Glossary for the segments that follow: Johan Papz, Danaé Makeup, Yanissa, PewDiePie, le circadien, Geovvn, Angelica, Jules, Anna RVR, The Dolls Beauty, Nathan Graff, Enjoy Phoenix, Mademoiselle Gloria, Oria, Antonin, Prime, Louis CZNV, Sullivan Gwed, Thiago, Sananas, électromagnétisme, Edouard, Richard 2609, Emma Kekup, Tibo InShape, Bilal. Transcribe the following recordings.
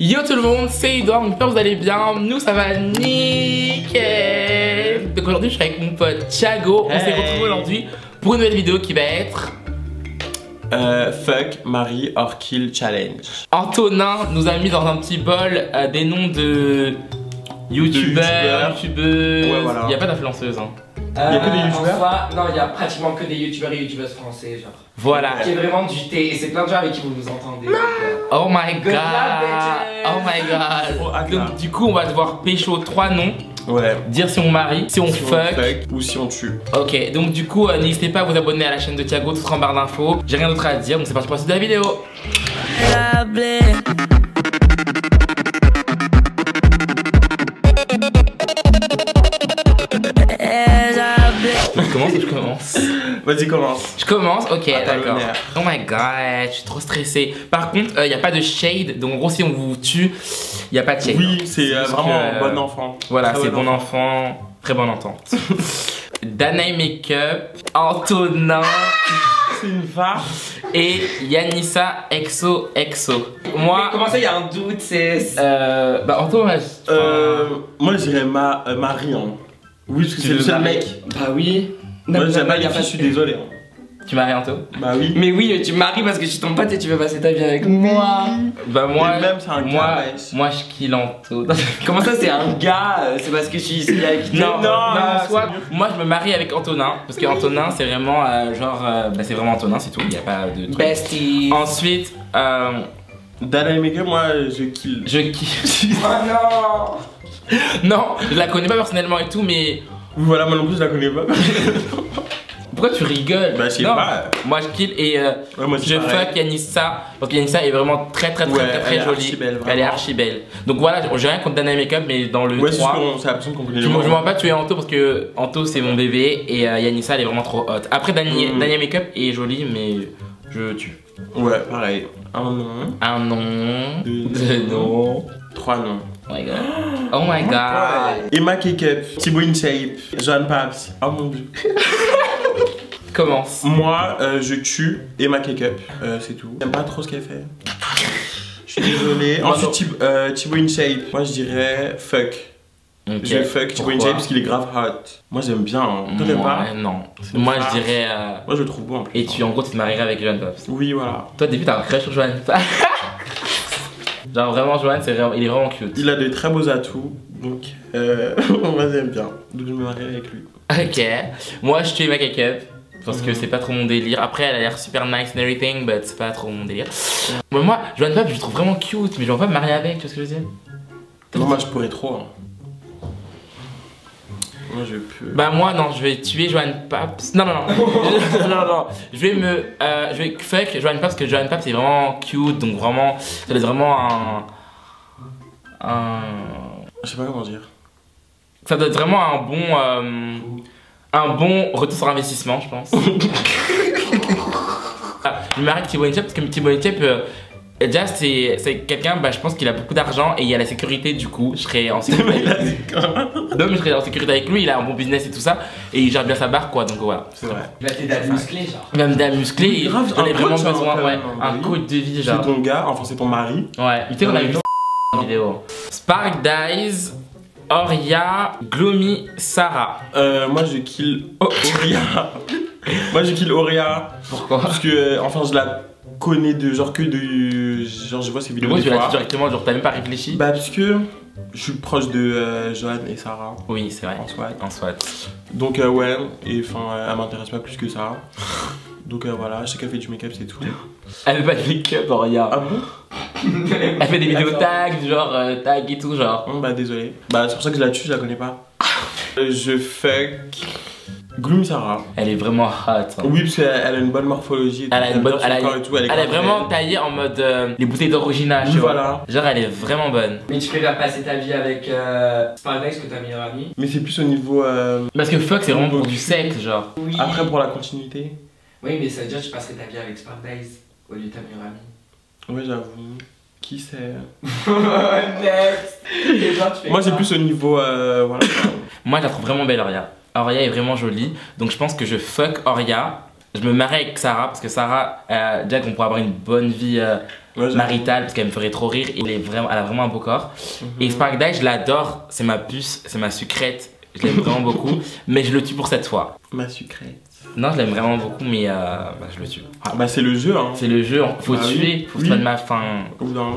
Yo tout le monde, c'est Edouard, j'espère que vous allez bien. Nous ça va nickel. Donc aujourd'hui je suis avec mon pote Thiago. On s'est retrouvé aujourd'hui pour une nouvelle vidéo qui va être fuck, Marie or kill challenge. Antonin nous a mis dans un petit bol des noms de youtubeurs, youtubeuses. Ouais, voilà. Il n'y a pas d'influenceuse hein. Il n'y a que des youtubeurs soi, non, il y a pratiquement que des youtubeurs et youtubeuses français, genre. Voilà. Qui est vraiment du thé, et c'est plein de gens avec qui vous vous entendez. Oh my god. Oh my god. Donc du coup on va devoir pécho 3 noms. Ouais. Dire si on marie, si on fuck ou si on tue. Ok, donc du coup n'hésitez pas à vous abonner à la chaîne de Thiago, tout sera en barre d'infos. J'ai rien d'autre à dire, donc c'est parti pour la suite de la vidéo. Je commence. Vas-y, commence. Je commence, ok, d'accord. Oh my god, je suis trop stressée. Par contre, il n'y a pas de shade, donc en gros, si on vous tue, il n'y a pas de shade. Oui, c'est vraiment bon enfant. Voilà, c'est bon enfant, très bonne entente. Danaé Makeup, Antonin. C'est une farce. Et Yanissa Exo Exo. Moi. Comment ça, il y a un doute, c'est. Bah, Antonin. Moi, je dirais Marie. Hein. Oui, parce que c'est le seul mec. Bah, oui. Moi j'aime pas les filles, je suis désolé. Tu maries Anto? Bah oui. Mais oui, tu maries parce que je suis ton pote et tu veux passer ta vie avec moi. Bah moi, même, un moi je kill Anto. Comment ça c'est un gars? C'est parce que je suis ici avec toi. Non, soit, moi je me marie avec Antonin. Parce que Antonin c'est vraiment genre, bah c'est vraiment Antonin, c'est tout, il n'y a pas de truc. Bestie. Ensuite, Danaé Makeup, moi je kill. Je kill. Oh non. Non, je la connais pas personnellement et tout, mais... Voilà, moi non plus je la connais pas. Pourquoi tu rigoles? Bah je sais pas. Moi je kill et moi, je fuck Yanissa. Parce que Yanissa est vraiment très jolie. Elle est archi belle. Donc voilà, j'ai rien contre Danaé Makeup mais dans le 3. Je me vois pas tuer Anto parce que Anto c'est mon bébé et Yanissa elle est vraiment trop hot. Après Danaé Makeup est jolie mais je tue. Ouais pareil. Un nom. Deux noms. Trois noms. Oh my god. Oh my god. Emma Kekup, Tibo InShape, John Paps. Oh mon dieu. Commence. Moi, je tue Emma Kekup. C'est tout. J'aime pas trop ce qu'elle fait. Je suis désolée. Ensuite, Tibo InShape. Moi, je dirais fuck. Okay. Je fuck Tibo InShape parce qu'il est grave hot. Moi, j'aime bien. Hein. T'aimes pas? Non. Moi, je dirais. Moi, je le trouve beau en plus. Et tu, en gros, tu te marierais avec John Paps. Oui, voilà. Toi, début, t'as un crush sur John Paps. Genre vraiment Johan, il est vraiment cute. Il a des très beaux atouts, donc moi j'aime bien. Donc je me marie avec lui. Ok, moi je tue Emma Kekup parce que c'est pas trop mon délire. Après elle a l'air super nice and everything, but c'est pas trop mon délire. Mais moi, Johan Papz je le trouve vraiment cute, mais je vais pas me marier avec, tu vois ce que je veux dire? Non, moi je pourrais trop. Hein. Moi je peux... Bah moi non, je vais tuer Johan Papz. Non, je vais fuck Johan Papz parce que Johan Papz c'est vraiment cute, donc vraiment, ça laisse vraiment un... Je sais pas comment dire. Ça doit être vraiment un bon retour sur investissement, je pense. Je me marie avec Tibo InShape parce que Tibo InShape, déjà c'est quelqu'un, bah je pense qu'il a beaucoup d'argent et il y a la sécurité, du coup je serais en sécurité avec lui. Non mais je serais en sécurité avec lui, il a un bon business et tout ça et il gère bien sa barre quoi, donc voilà. C'est vrai. Il a des dames musclées genre. Même dames musclées, il en a vraiment besoin, ouais. Un coach de vie genre. C'est ton gars, enfin c'est ton mari. Ouais, tu sais on a vu en vidéo. Sparkdise, Oria, Gloomy Sarah. Moi je kill Oria. Moi je kill Oria. Pourquoi? Parce que enfin je la connais de genre que de genre je vois ces vidéos. Pourquoi tu l'as dit directement, genre t'as même pas réfléchi? Bah parce que je suis proche de Johan et Sarah. Oui c'est vrai. En SWAT. Donc ouais et enfin elle m'intéresse pas plus que ça. Donc voilà, chacun fait du make-up c'est tout. Elle fait pas de make-up Oria. Ah bon? Elle fait des vidéos tag genre tag et tout genre. Bah désolé. Bah c'est pour ça que je la tue, je la connais pas. Je fuck Gloomy Sarah. Elle est vraiment hot. Hein. Oui, parce qu'elle a une bonne morphologie. Elle a une bonne. Elle est vraiment taillée en mode les bouteilles d'original. Oui, voilà. Genre, elle est vraiment bonne. Mais tu préfères passer ta vie avec Sparkdise que ta meilleure amie. Mais c'est plus au niveau. Parce que fuck, c'est vraiment pour du sexe, genre. Oui. Après, pour la continuité. Oui, mais ça veut dire que tu passerais ta vie avec Sparkdise au lieu de ta meilleure amie. Oui, j'avoue. Qui c'est? Next. Moi, c'est plus au niveau. Voilà. Moi, je la trouve vraiment belle, Oria. Oria est vraiment jolie, donc je pense que je fuck Oria. je me marrais avec Sarah parce que Sarah, déjà qu'on pourrait avoir une bonne vie maritale parce qu'elle me ferait trop rire. Elle a vraiment un beau corps. Et Sparkdise, je l'adore, c'est ma puce, c'est ma sucrète. Je l'aime vraiment beaucoup, mais je le tue pour cette fois. Ma sucrée. Non, je l'aime vraiment beaucoup, mais je le tue. Ah, bah c'est le jeu, hein. C'est le jeu, faut tuer, faut se mettre ma fin. Au bout d'un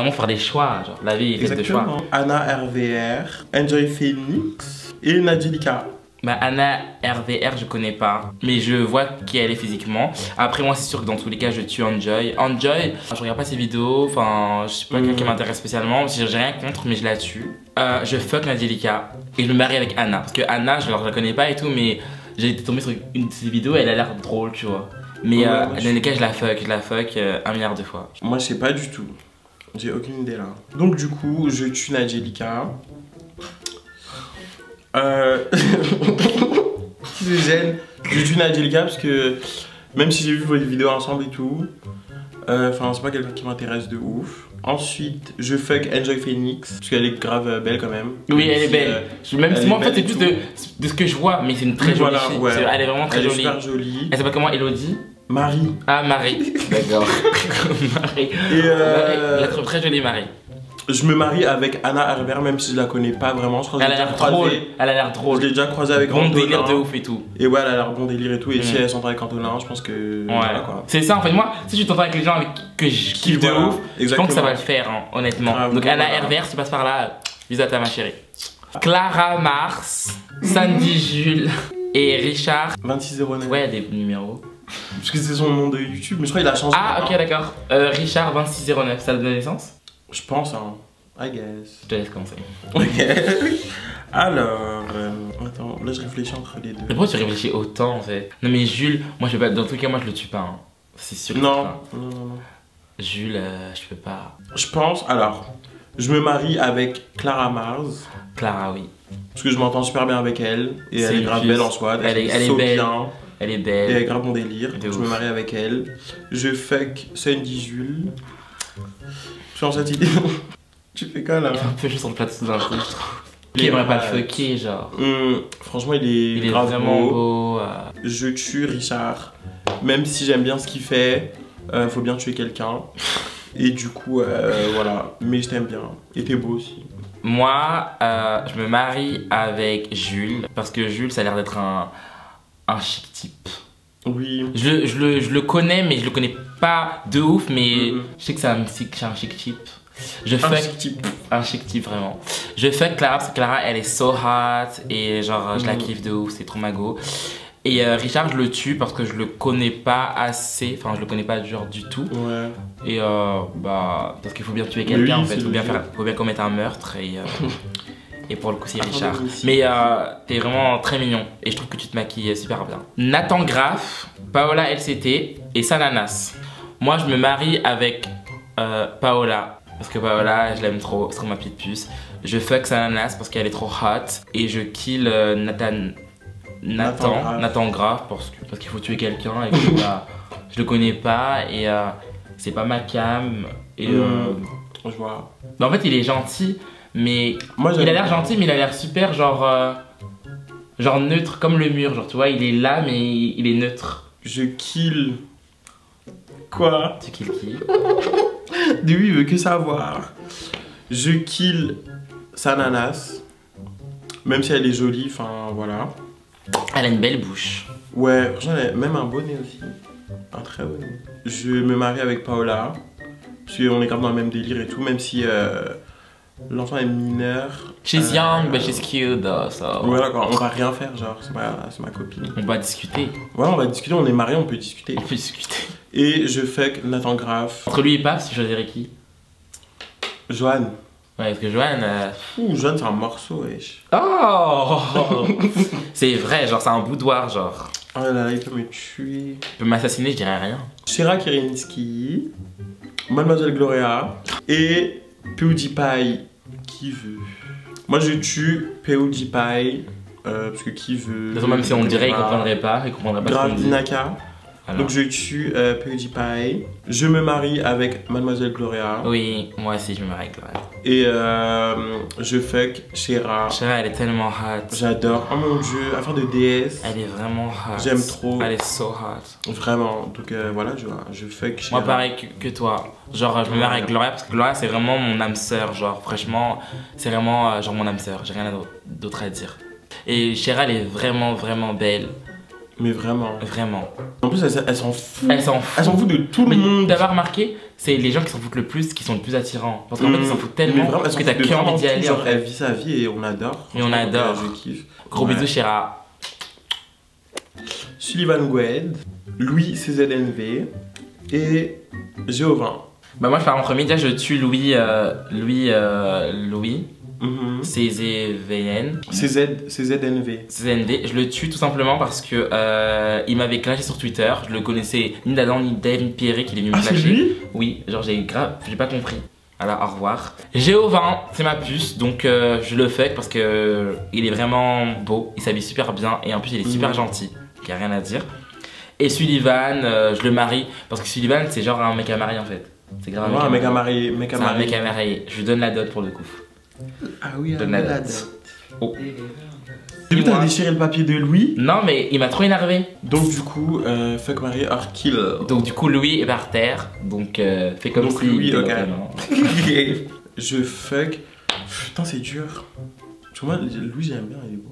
moment, faire des choix, genre la vie est faite de choix. Anna RVR, Enjoy Phoenix et Nadelica. Bah Anna RVR, je connais pas, mais je vois qui elle est physiquement. Après moi, c'est sûr que dans tous les cas, je tue Enjoy. Enjoy, je regarde pas ses vidéos, enfin je suis pas quelqu'un qui m'intéresse spécialement, j'ai rien contre, mais je la tue. Je fuck Nadelica et je me marie avec Anna parce que Anna, je la connais pas et tout, mais j'ai été tombée sur une de ses vidéos et elle a l'air drôle, tu vois. Mais ouais, Nadelica, je la fuck 1 milliard de fois. Moi, je sais pas du tout, j'ai aucune idée là. Donc du coup, je tue Nadelica. Je gêne. Je tue Nadelica parce que même si j'ai vu vos vidéos ensemble et tout, enfin c'est pas quelqu'un qui m'intéresse de ouf. Ensuite je fuck Enjoy Phoenix parce qu'elle est grave belle quand même. Oui, elle est belle. Même si moi en fait c'est plus de ce que je vois, mais c'est une très jolie fille. Elle est vraiment très jolie. Elle est super jolie. Elle s'appelle comment? Elodie? Marie. Ah, Marie. D'accord. Marie. La trouve très jolie, Marie. Je me marie avec Anna RVR même si je la connais pas vraiment. Je crois que elle a l'air drôle. Je l'ai déjà croisée avec Antonin. Bon délire de ouf et tout. Et ouais, elle a l'air bon délire et tout. Et si elle s'entend avec Antonin, je pense que... Ouais, c'est ça en fait. Moi, si tu t'entends avec les gens avec que je kiffe de ouf, je pense que ça va le faire, hein, honnêtement. Ah, donc Anna RVR, tu passes par là, bisous à ta ma chérie. Clara Mars, Sandy Jules et Richard 2609. Ouais, il y a des numéros. Parce que c'est son nom de YouTube, mais je crois qu'il a changé. Ah ok, d'accord. Richard 2609, ça donne naissance? Je pense, hein. I guess. Je te laisse commencer. Ok. Alors, attends, là je réfléchis entre les deux. Mais pourquoi tu réfléchis autant en fait? Non mais Jules, moi je vais pas. Dans tous les cas, moi je le tue pas. Hein. C'est sûr. Non. Non. Jules, je peux pas. Je pense, alors, je me marie avec Clara Mars. Clara, oui. Parce que je m'entends super bien avec elle. Et elle est grave belle en soi. Elle est belle. Et elle est grave mon délire. Donc je me marie avec elle. Je fuck Sandy Jules. Change cette idée. Tu fais quoi là? Il est un peu juste en plateau d'un coup, je trouve. Qui aimerait pas le fucker, genre. Franchement, il est vraiment beau. Je tue Richard. Même si j'aime bien ce qu'il fait, faut bien tuer quelqu'un. Et du coup, voilà. Mais je t'aime bien. Et t'es beau aussi. Moi, je me marie avec Jules. Parce que Jules, ça a l'air d'être un chic type. Oui. Je le connais, mais je le connais pas de ouf, mais je sais que c'est un chic type. Un chic type vraiment. Je fuck Clara parce que Clara elle est so hot et genre je la kiffe de ouf, c'est trop mago. Et Richard je le tue parce que je le connais pas assez, enfin je le connais pas genre du tout. Ouais. Et bah parce qu'il faut bien tuer quelqu'un en fait, faut bien commettre un meurtre et... Et pour le coup c'est Richard. Mais t'es vraiment très mignon et je trouve que tu te maquilles super bien. Nathan Graff, Paola LCT et Sananas. Moi je me marie avec Paola. Parce que Paola je l'aime trop, c'est ma petite puce. Je fuck Sananas parce qu'elle est trop hot. Et je kill Nathan Graff parce qu'il faut tuer quelqu'un. Et que je le connais pas et c'est pas ma cam. Et je vois. Mais en fait il est gentil. Mais moi, il a l'air gentil, mais il a l'air super genre genre neutre comme le mur, genre tu vois, il est là mais il est neutre. Je kill quoi? Tu kill qui? Lui il veut que savoir. Je kill Sananas, même si elle est jolie, enfin voilà. Elle a une belle bouche. Ouais, j'en ai même un beau nez aussi, un très beau nez. Je me marie avec Paola, parce qu'on est grave dans le même délire et tout, même si l'enfant est mineur. She's young, but she's cute, so... Ouais, d'accord, on va rien faire, genre, c'est ma copine. On va discuter. Ouais, on va discuter, on est mariés, on peut discuter. On peut discuter. Et je fuck Nathan Graff. Entre lui et Paps, tu choisirais qui? Johan. Ouais, parce que Johan... Ouh, Johan, c'est un morceau, wesh. Oh. C'est vrai, genre, c'est un boudoir, genre. Oh là là, il peut me tuer. Il peut m'assassiner, je dirais rien. Shera Kerienski, Mademoiselle Gloria, et... PewDiePie, qui veut. Moi je tue PewDiePie parce que qui veut. De toute façon, même si on dirait, il comprendrait pas. Il comprendrait pas. Grave Dinaka. Alors. Donc je tue PewDiePie. Je me marie avec Mademoiselle Gloria. Oui, moi aussi je me marie avec Gloria. Et je fuck Shera. Shera, elle est tellement hot. J'adore. Oh mon dieu, affaire de déesse. Elle est vraiment hot. J'aime trop. Elle est so hot. Vraiment. Donc voilà, je fuck Shera. Moi pareil que toi. Genre je me marie avec Gloria parce que Gloria c'est vraiment mon âme sœur. Genre franchement, c'est vraiment genre mon âme sœur. J'ai rien d'autre à dire. Et Shera, elle est vraiment vraiment belle. Mais vraiment. Vraiment. En plus, elle s'en fout. Elle s'en fout. Elle s'en fout de tout le monde. T'as pas remarqué, c'est les gens qui s'en foutent le plus qui sont le plus attirants. Parce qu'en fait, ils s'en foutent tellement parce que t'as que envie d'y aller. Genre, elle vit sa vie et on adore. Et on adore. Je kiffe. Gros bisous, Shera. Sullivan Gwed, Louis CZNV et Geovvn. Bah, moi, je pars en premier. Déjà, je tue Louis. CZNV. Je le tue tout simplement parce que il m'avait clashé sur Twitter. Je le connaissais ni d'Adam ni Dave ni Pierrick. Il est venu me clasher. Oui, genre j'ai pas compris. Alors au revoir. Geovvn, c'est ma puce, donc je le fuck parce que il est vraiment beau. Il s'habille super bien et en plus il est super gentil. Il y a rien à dire. Et Sullivan, je le marie parce que Sullivan c'est genre un mec à marier en fait. C'est grave. Ouais, un mec à marier. C'est un mec à marier. Je lui donne la dot pour le coup. Ah oui, de la date. Oh. Début, t'as déchiré le papier de Louis. Non, mais il m'a trop énervé. Donc, du coup, fuck Marie or kill. Donc, du coup, Louis est par terre. Donc, fais comme si Louis, ok. Je fuck. Putain, c'est dur. Tu vois, Louis, j'aime bien, il est beau.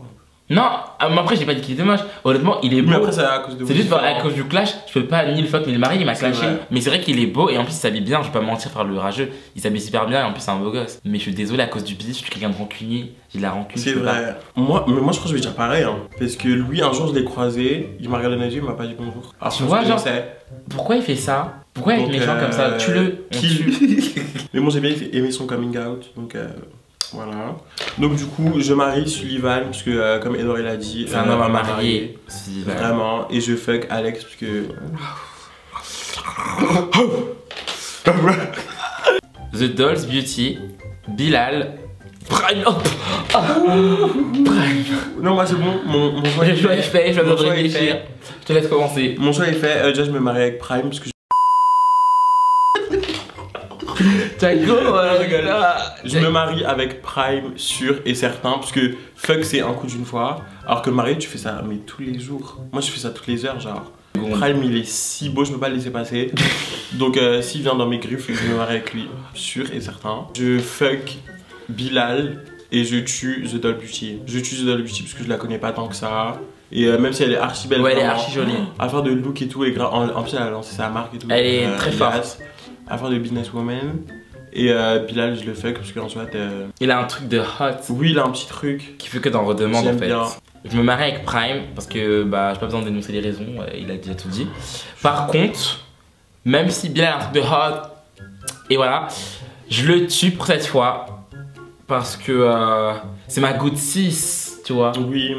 Non, mais après, j'ai pas dit qu'il était moche. Honnêtement, il est beau. Mais après, c'est à cause de vous. C'est juste à cause du clash. Je peux pas ni le fuck ni le mari, il m'a clashé. Mais c'est vrai qu'il est beau et en plus, il s'habille bien. Je vais pas mentir, faire le rageux. Il s'habille super bien et en plus, c'est un beau gosse. Mais je suis désolé à cause du bif. Je suis quelqu'un de rancunier. J'ai de la rancune. C'est vrai. Moi, je crois que je vais dire pareil. Hein. Parce que lui, un jour, je l'ai croisé. Il m'a regardé nager, il m'a pas dit bonjour. Alors, tu vois, genre, pourquoi il fait ça? Pourquoi avec les gens comme ça? Tue-le. Mais bon, j'ai bien aimé son coming out. Donc. Voilà. Donc du coup, je marie Sullivan parce que comme Edouard il a dit, c'est un homme à marier. Vraiment. Et je fuck Alex parce que... The Dolls Beauty, Bilal, Prime. Non, moi c'est bon. Mon choix est fait. Je te laisse commencer. Mon choix est fait. Déjà, je me marie avec Prime parce que... Thiago, je me marie avec Prime, sûr et certain, parce que fuck c'est un coup d'une fois, alors que le mariage tu fais ça mais tous les jours. Moi je fais ça toutes les heures, genre. Prime il est si beau, je peux pas le laisser passer. Donc s'il vient dans mes griffes, je me marie avec lui, sûr et certain. Je fuck Bilal et je tue The Doll Beauty. Je tue The Doll Beauty parce que je la connais pas tant que ça. Et même si elle est archi belle, ouais, elle est archi jolie. Affaire de look et tout, et en plus elle a lancé sa marque et tout. Elle est très forte. Affaire de businesswoman. Et Bilal je le fuck parce qu'en soit il a un truc de hot. Oui, il a un petit truc qui fait que t'en redemandes en fait. Bien. Je me marie avec Prime parce que bah j'ai pas besoin de dénoncer les raisons, il a déjà tout dit. Par contre, même si Bilal a un truc de hot, et voilà, je le tue pour cette fois. Parce que c'est ma good sis, tu vois. Oui.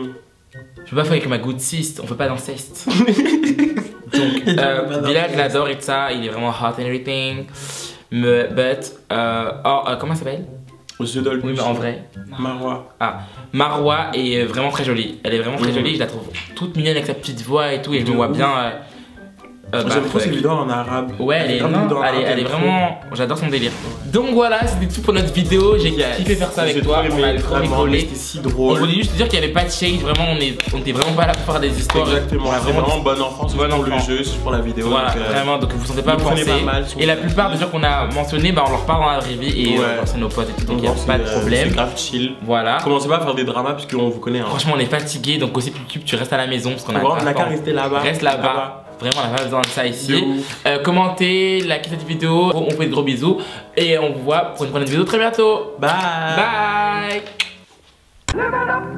Je peux pas faire avec ma good sis, on peut pas d'inceste. Donc, Bilal, je l'adore et tout ça, il est vraiment hot and everything. Mais, comment elle s'appelle? The Doll. Oui, mais en vrai. Marwa. Ah, Marwa est vraiment très jolie. Elle est vraiment très jolie, je la trouve toute mignonne avec sa petite voix et tout, et je me vois bien. J'aime trop ses vidéos en arabe. Ouais, elle est vraiment. J'adore son délire. Donc voilà, c'était tout pour notre vidéo. J'ai kiffé faire ça avec toi. On a trop rigolé. C'était si drôle. Je voulais juste te dire qu'il n'y avait pas de shade. Vraiment, on était vraiment pas là pour faire des histoires. Exactement. C'est vraiment bonne enfance. Bon enfant. Le jeu, c'est pour la vidéo. Voilà, vraiment. Donc vous ne sentez pas penser. Et la plupart des gens qu'on a mentionnés, bah on leur parle dans la vraie vie et c'est nos potes et tout. Donc il n'y a pas de problème. C'est grave chill. Voilà. Commencez pas à faire des dramas parce qu'on vous connaît. Franchement, on est fatigué. Donc aussi, tu restes à la maison parce qu'on a qu'à rester là-bas. Reste là-bas. Vraiment, on n'a pas besoin de ça ici. Commentez, likez cette vidéo. On fait de gros bisous. Et on vous voit pour une prochaine vidéo très bientôt. Bye. Bye.